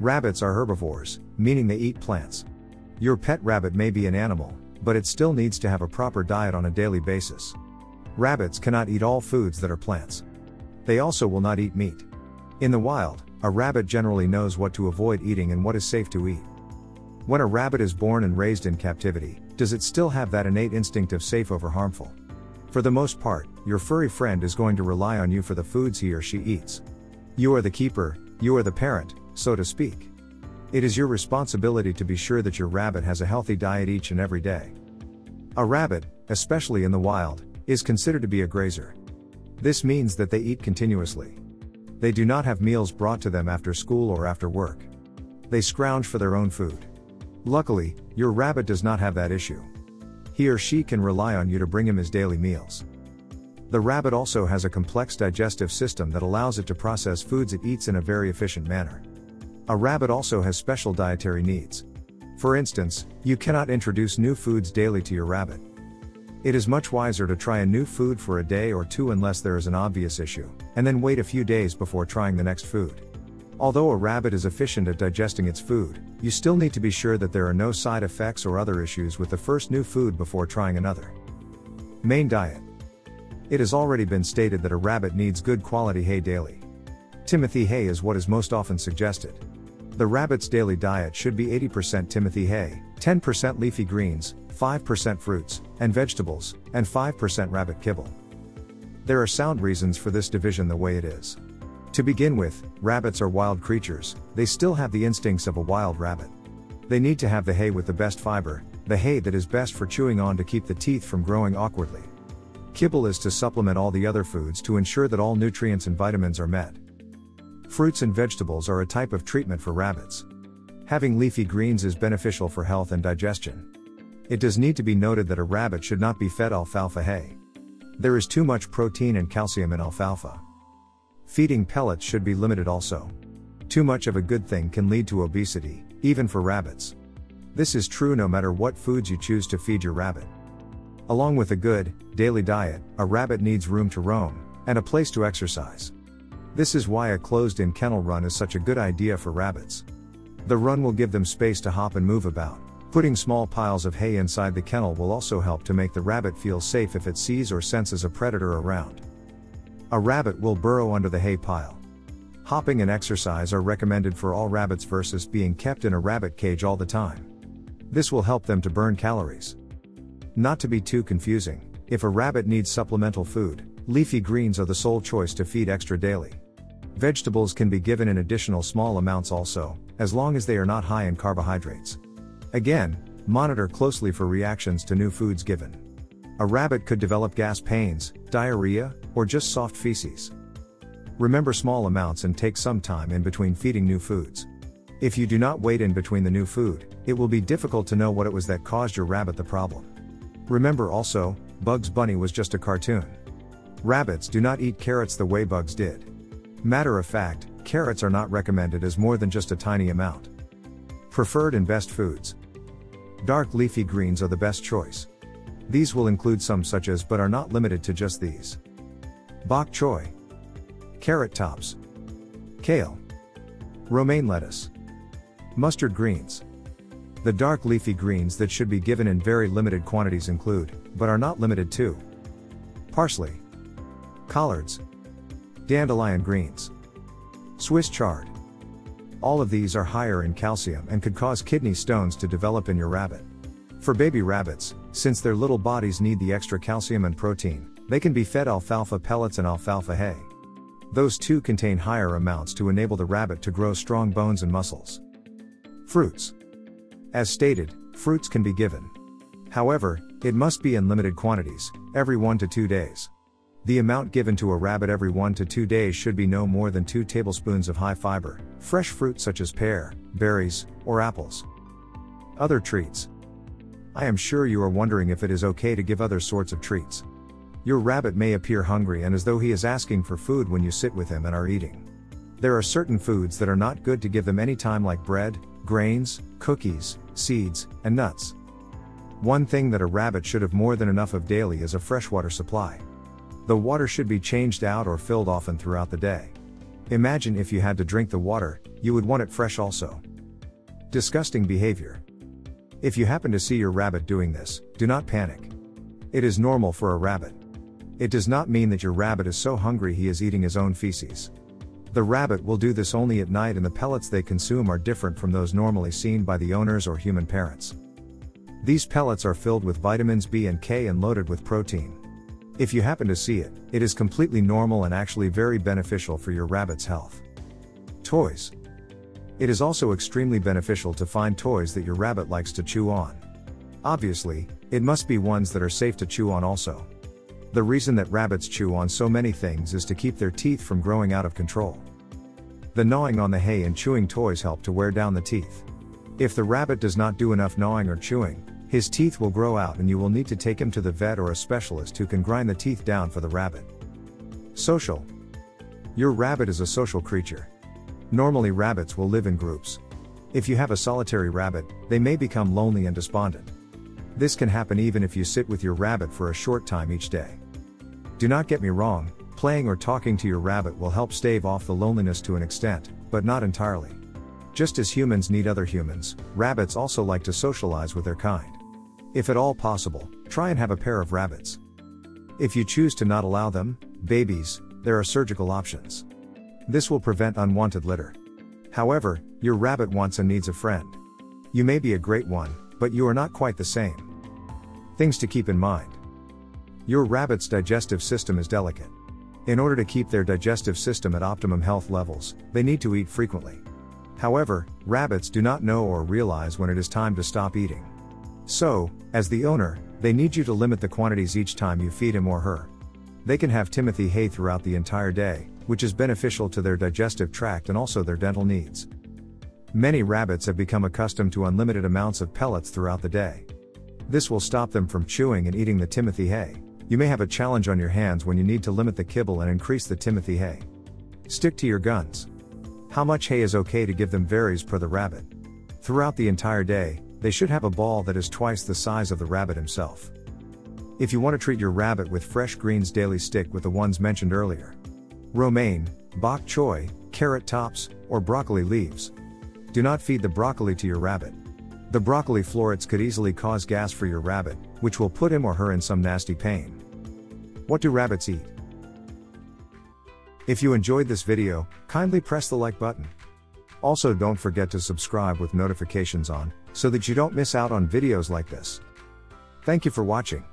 Rabbits are herbivores, meaning they eat plants. Your pet rabbit may be an animal, but it still needs to have a proper diet on a daily basis. Rabbits cannot eat all foods that are plants. They also will not eat meat. In the wild, a rabbit generally knows what to avoid eating and what is safe to eat. When a rabbit is born and raised in captivity, does it still have that innate instinct of safe over harmful? For the most part, your furry friend is going to rely on you for the foods he or she eats. You are the keeper, you are the parent, so to speak. It is your responsibility to be sure that your rabbit has a healthy diet each and every day. A rabbit, especially in the wild, is considered to be a grazer. This means that they eat continuously. They do not have meals brought to them after school or after work. They scrounge for their own food. Luckily, your rabbit does not have that issue. He or she can rely on you to bring him his daily meals. The rabbit also has a complex digestive system that allows it to process foods it eats in a very efficient manner. A rabbit also has special dietary needs. For instance, you cannot introduce new foods daily to your rabbit. It is much wiser to try a new food for a day or two unless there is an obvious issue, and then wait a few days before trying the next food. Although a rabbit is efficient at digesting its food, you still need to be sure that there are no side effects or other issues with the first new food before trying another. Main diet. It has already been stated that a rabbit needs good quality hay daily. Timothy hay is what is most often suggested. The rabbit's daily diet should be 80% Timothy hay, 10% leafy greens, 5% fruits and vegetables, and 5% rabbit kibble. There are sound reasons for this division the way it is. To begin with, rabbits are wild creatures, they still have the instincts of a wild rabbit. They need to have the hay with the best fiber, the hay that is best for chewing on to keep the teeth from growing awkwardly. Kibble is to supplement all the other foods to ensure that all nutrients and vitamins are met. Fruits and vegetables are a type of treatment for rabbits. Having leafy greens is beneficial for health and digestion. It does need to be noted that a rabbit should not be fed alfalfa hay. There is too much protein and calcium in alfalfa. Feeding pellets should be limited also. Too much of a good thing can lead to obesity, even for rabbits. This is true no matter what foods you choose to feed your rabbit. Along with a good, daily diet, a rabbit needs room to roam, and a place to exercise. This is why a closed-in kennel run is such a good idea for rabbits. The run will give them space to hop and move about. Putting small piles of hay inside the kennel will also help to make the rabbit feel safe if it sees or senses a predator around. A rabbit will burrow under the hay pile. Hopping and exercise are recommended for all rabbits versus being kept in a rabbit cage all the time. This will help them to burn calories. Not to be too confusing, if a rabbit needs supplemental food, leafy greens are the sole choice to feed extra daily. Vegetables can be given in additional small amounts also, as long as they are not high in carbohydrates. Again, monitor closely for reactions to new foods given. A rabbit could develop gas pains, diarrhea, or just soft feces. Remember small amounts and take some time in between feeding new foods. If you do not wait in between the new food, it will be difficult to know what it was that caused your rabbit the problem. Remember also, Bugs Bunny was just a cartoon. Rabbits do not eat carrots the way bugs did. Matter of fact, carrots are not recommended as more than just a tiny amount. Preferred and best foods. Dark leafy greens are the best choice. These will include some such as but are not limited to just these. Bok choy. Carrot tops. Kale. Romaine lettuce. Mustard greens. The dark leafy greens that should be given in very limited quantities include, but are not limited to, parsley. Collards. Dandelion greens. Swiss chard. All of these are higher in calcium and could cause kidney stones to develop in your rabbit. For baby rabbits, since their little bodies need the extra calcium and protein, they can be fed alfalfa pellets and alfalfa hay. Those two contain higher amounts to enable the rabbit to grow strong bones and muscles. Fruits. As stated, fruits can be given. However, it must be in limited quantities, every 1 to 2 days. The amount given to a rabbit every 1 to 2 days should be no more than 2 tablespoons of high fiber, fresh fruit such as pear, berries, or apples. Other treats. I am sure you are wondering if it is okay to give other sorts of treats. Your rabbit may appear hungry and as though he is asking for food when you sit with him and are eating. There are certain foods that are not good to give them any time like bread, grains, cookies, seeds, and nuts. One thing that a rabbit should have more than enough of daily is a freshwater supply. The water should be changed out or filled often throughout the day. Imagine if you had to drink the water, you would want it fresh also. Disgusting behavior. If you happen to see your rabbit doing this, do not panic. It is normal for a rabbit. It does not mean that your rabbit is so hungry he is eating his own feces. The rabbit will do this only at night, and the pellets they consume are different from those normally seen by the owners or human parents. These pellets are filled with vitamins B and K and loaded with protein. If you happen to see it, it is completely normal and actually very beneficial for your rabbit's health. Toys. It is also extremely beneficial to find toys that your rabbit likes to chew on. Obviously, it must be ones that are safe to chew on also. The reason that rabbits chew on so many things is to keep their teeth from growing out of control. The gnawing on the hay and chewing toys help to wear down the teeth. If the rabbit does not do enough gnawing or chewing, his teeth will grow out and you will need to take him to the vet or a specialist who can grind the teeth down for the rabbit. Social. Your rabbit is a social creature. Normally rabbits will live in groups. If you have a solitary rabbit, they may become lonely and despondent. This can happen even if you sit with your rabbit for a short time each day. Do not get me wrong, playing or talking to your rabbit will help stave off the loneliness to an extent, but not entirely. Just as humans need other humans, rabbits also like to socialize with their kind. If at all possible, try and have a pair of rabbits. If you choose to not allow them, babies, there are surgical options. This will prevent unwanted litter. However, your rabbit wants and needs a friend. You may be a great one, but you are not quite the same. Things to keep in mind. Your rabbit's digestive system is delicate. In order to keep their digestive system at optimum health levels, they need to eat frequently. However, rabbits do not know or realize when it is time to stop eating. So, as the owner, they need you to limit the quantities each time you feed him or her. They can have Timothy hay throughout the entire day, which is beneficial to their digestive tract and also their dental needs. Many rabbits have become accustomed to unlimited amounts of pellets throughout the day. This will stop them from chewing and eating the Timothy hay. You may have a challenge on your hands when you need to limit the kibble and increase the Timothy hay. Stick to your guns. How much hay is okay to give them varies per the rabbit. Throughout the entire day, they should have a ball that is twice the size of the rabbit himself. If you want to treat your rabbit with fresh greens daily, stick with the ones mentioned earlier. Romaine, bok choy, carrot tops, or broccoli leaves. Do not feed the broccoli to your rabbit. The broccoli florets could easily cause gas for your rabbit, which will put him or her in some nasty pain. What do rabbits eat? If you enjoyed this video, kindly press the like button. Also, don't forget to subscribe with notifications on, so that you don't miss out on videos like this. Thank you for watching.